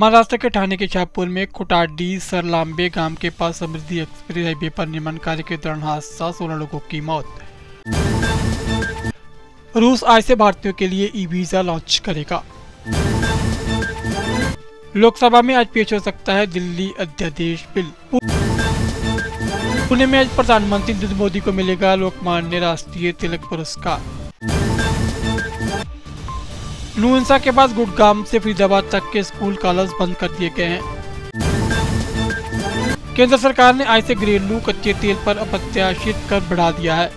महाराष्ट्र के ठाणे के छापुर में खुटाडी सरलांबे गांव के पास समृद्धि एक्सप्रेस हाईवे पर निर्माण कार्य के दौरान हादसा, 16 लोगों की मौत। रूस आज से भारतीयों के लिए ई वीजा लॉन्च करेगा। लोकसभा में आज पेश हो सकता है दिल्ली अध्यादेश बिल। पुणे में आज प्रधानमंत्री नरेंद्र मोदी को मिलेगा लोकमान्य राष्ट्रीय तिलक पुरस्कार। लू हिंसा के बाद गुड़गाम से फरीदाबाद तक के स्कूल कॉलेज बंद कर दिए गए हैं। केंद्र सरकार ने आज से घरेलू कच्चे तेल पर अप्रत्याशित कर बढ़ा दिया है।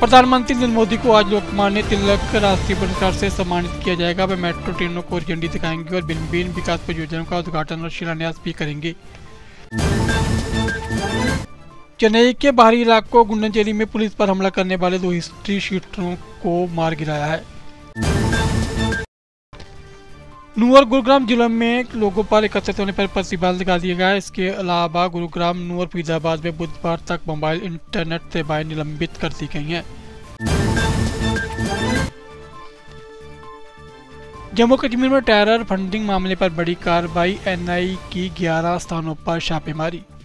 प्रधानमंत्री नरेंद्र मोदी को आज लोकमान्य तिलक राष्ट्रीय पुरस्कार से सम्मानित किया जाएगा। वे मेट्रो ट्रेनों को झंडी दिखाएंगे और भिन्न विकास परियोजनाओं का उद्घाटन और शिलान्यास भी करेंगे। चेन्नई के बाहरी इलाकों गुंडनचेरी में पुलिस पर हमला करने वाले दो हिस्ट्री शीटरों को मार गिराया है। नूर गुरुग्राम जिले में लोगों पर एकत्रित होने पर प्रतिबंध लगा दिया गया है। इसके अलावा गुरुग्राम नूर फरीदाबाद में बुधवार तक मोबाइल इंटरनेट सेवाएं निलंबित कर दी गई हैं। जम्मू कश्मीर में टेरर फंडिंग मामले पर बड़ी कार्रवाई, एनआई की 11 स्थानों पर छापेमारी।